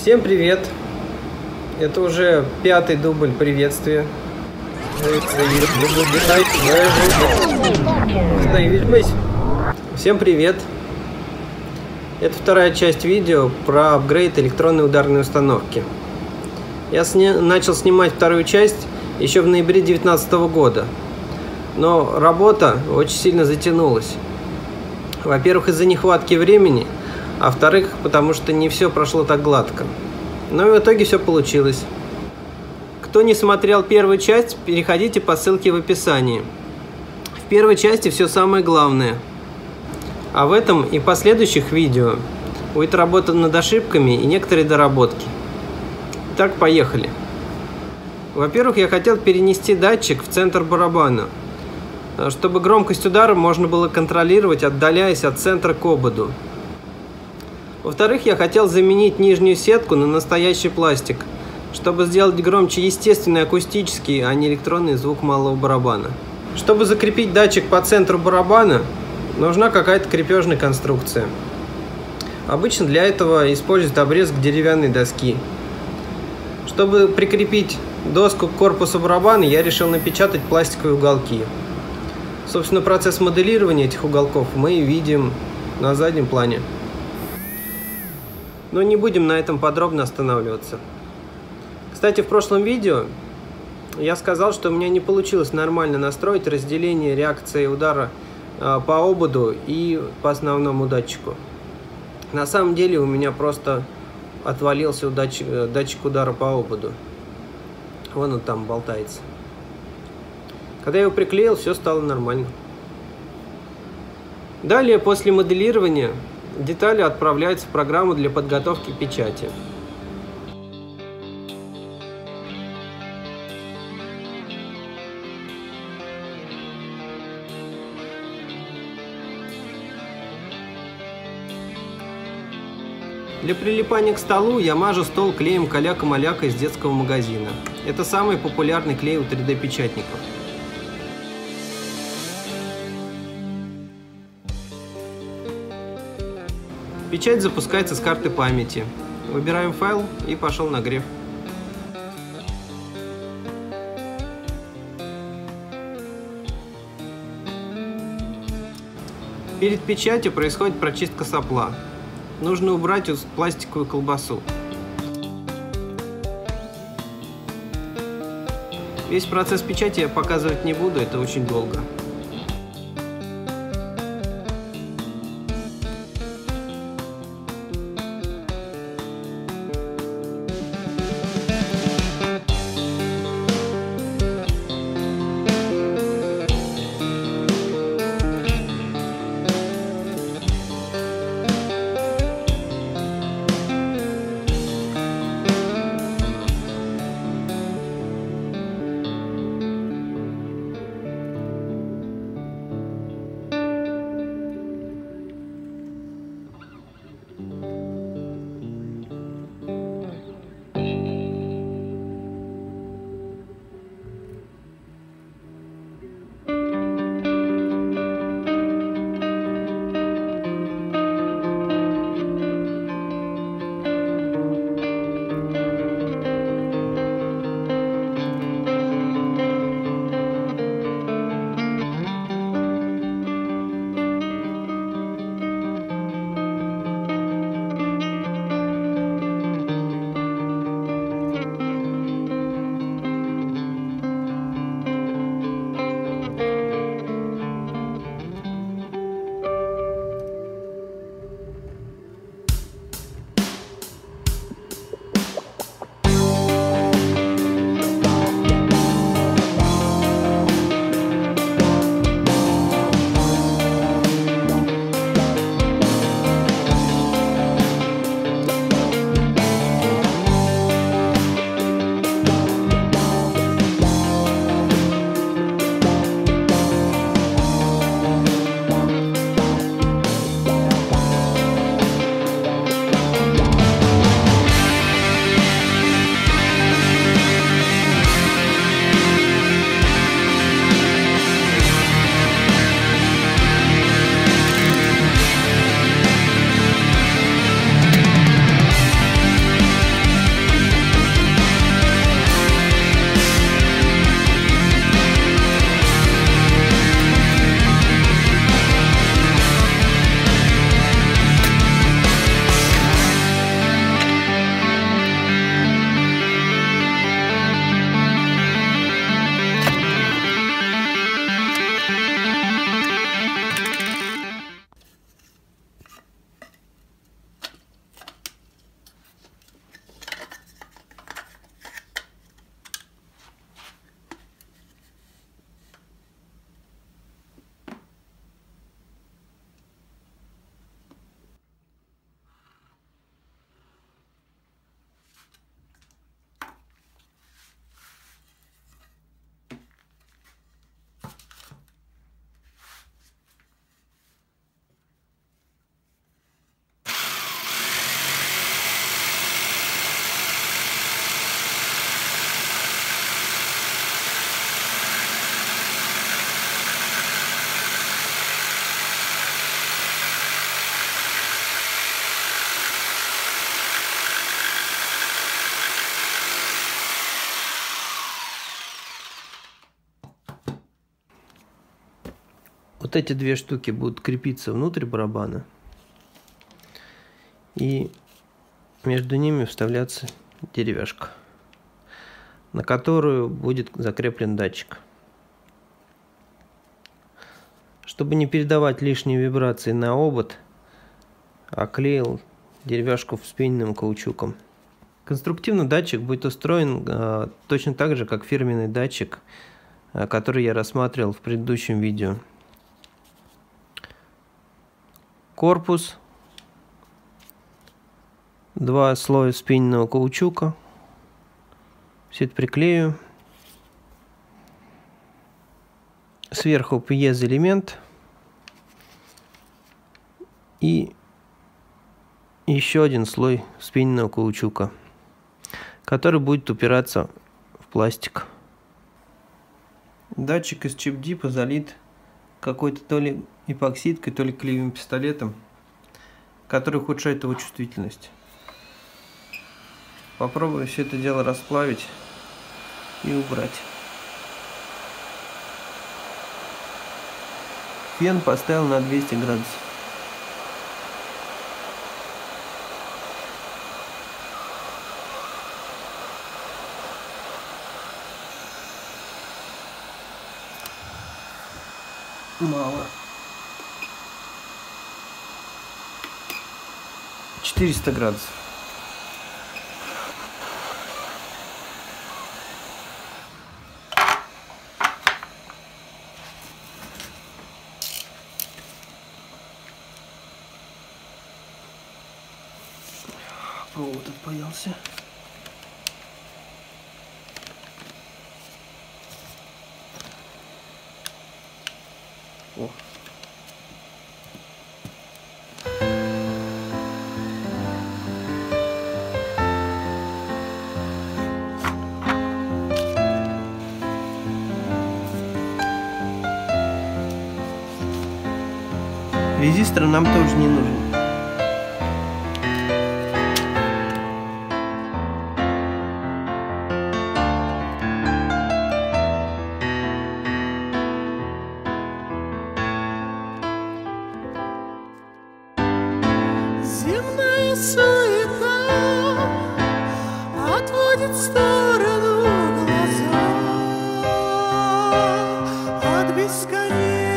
Всем привет! Это уже 5-й дубль приветствия. Всем привет! Это вторая часть видео про апгрейд электронной ударной установки. Я начал снимать вторую часть еще в ноябре 2019 года, но работа очень сильно затянулась. Во-первых, из-за нехватки времени, а во-вторых, потому что не все прошло так гладко. Но в итоге все получилось. Кто не смотрел первую часть, переходите по ссылке в описании. В первой части все самое главное. А в этом и последующих видео будет работа над ошибками и некоторые доработки. Итак, поехали. Во-первых, я хотел перенести датчик в центр барабана, чтобы громкость удара можно было контролировать, отдаляясь от центра к ободу. Во-вторых, я хотел заменить нижнюю сетку на настоящий пластик, чтобы сделать громче естественный акустический, а не электронный звук малого барабана. Чтобы закрепить датчик по центру барабана, нужна какая-то крепежная конструкция. Обычно для этого используют обрезок деревянной доски. Чтобы прикрепить доску к корпусу барабана, я решил напечатать пластиковые уголки. Собственно, процесс моделирования этих уголков мы видим на заднем плане. Но не будем на этом подробно останавливаться. Кстати, в прошлом видео я сказал, что у меня не получилось нормально настроить разделение реакции удара по ободу и по основному датчику. На самом деле у меня просто отвалился датчик удара по ободу. Вон он там болтается. Когда я его приклеил, все стало нормально. Далее, после моделирования, детали отправляются в программу для подготовки печати. Для прилипания к столу я мажу стол клеем Каляка-Маляка из детского магазина. Это самый популярный клей у 3D-печатников. Печать запускается с карты памяти. Выбираем файл и пошел нагрев. Перед печатью происходит прочистка сопла. Нужно убрать пластиковую колбасу. Весь процесс печати я показывать не буду, это очень долго. Вот эти две штуки будут крепиться внутрь барабана, и между ними вставляться деревяшка, на которую будет закреплен датчик. Чтобы не передавать лишние вибрации на обод, оклеил деревяшку вспененным каучуком. Конструктивно датчик будет устроен точно так же, как фирменный датчик, который я рассматривал в предыдущем видео. Корпус, два слоя вспененного каучука, все это приклею. Сверху пьезоэлемент и еще один слой вспененного каучука, который будет упираться в пластик. Датчик из чип-дипа залит какой-то то ли эпоксидкой, то ли клеевым пистолетом, который ухудшает его чувствительность. Попробую все это дело расплавить и убрать. Фен поставил на 200 градусов. Мало. 400 градусов. Провод отпаялся. О. Резистор нам тоже не нужен. Земная суета отводит в сторону глаза от бесконечности.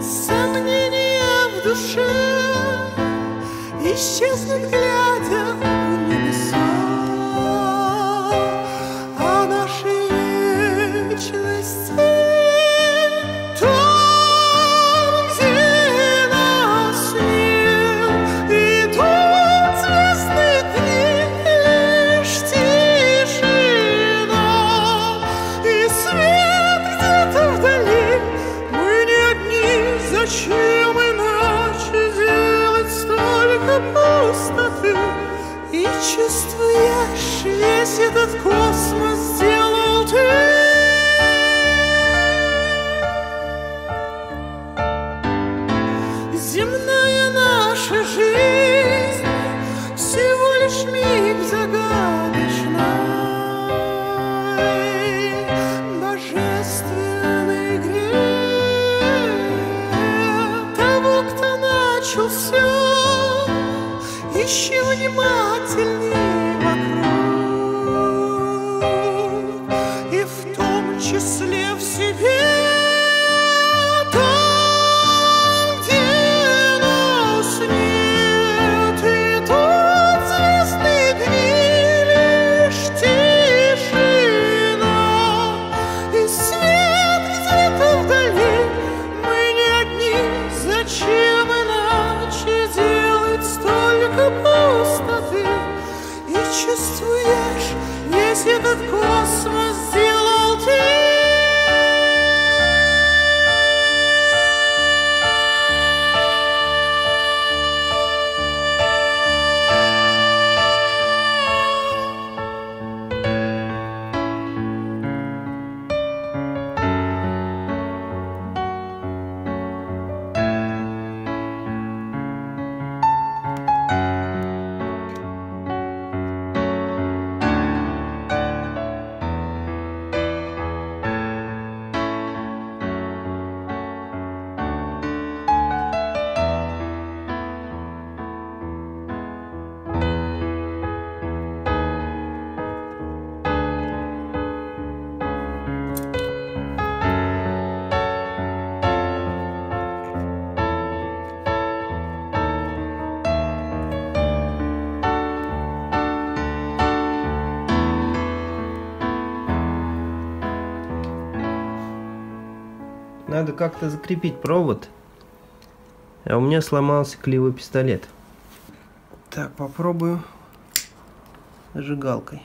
Сомнения в душе исчезнут, глядя в небеса, а нашей вечности. Зачем иначе делать столько пустоты? И чувствуешь, весь этот космос сделал ты. Земная наша жизнь всего лишь миг загадочный, божественный грех. Все, ищи внимательнее вокруг, и в том числе в себе. Там, где нас нет, и тут звездные дни лишь тишина, и свет где-то вдали. Мы не одни, зачем столько пустоты? И чувствуешь, весь этот космос сделал ты. Надо как-то закрепить провод. А у меня сломался клеевой пистолет. Так, попробую зажигалкой.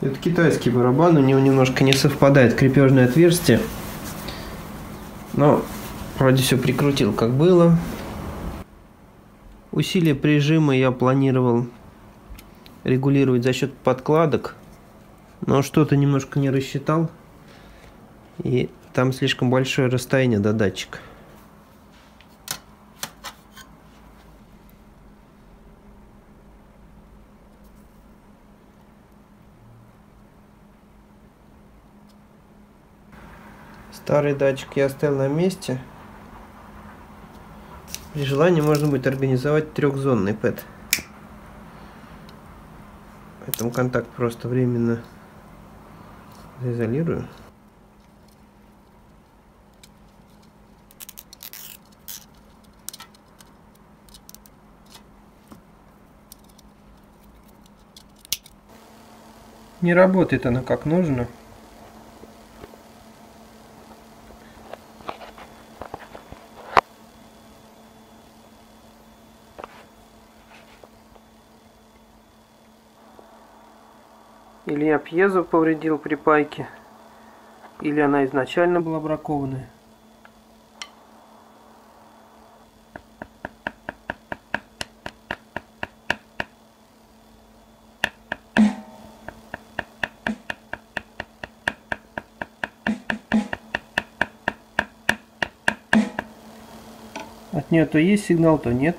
Это китайский барабан, у него немножко не совпадает крепежное отверстие. Но вроде все прикрутил, как было. Усилие прижима я планировал регулировать за счет подкладок, но что-то немножко не рассчитал. И там слишком большое расстояние до датчика. Старый датчик я оставил на месте. При желании можно будет организовать трехзонный ПЭТ. Поэтому контакт просто временно заизолирую. Не работает она как нужно. Или я пьезо повредил при пайке, или она изначально была бракованная. От нее то есть сигнал, то нет.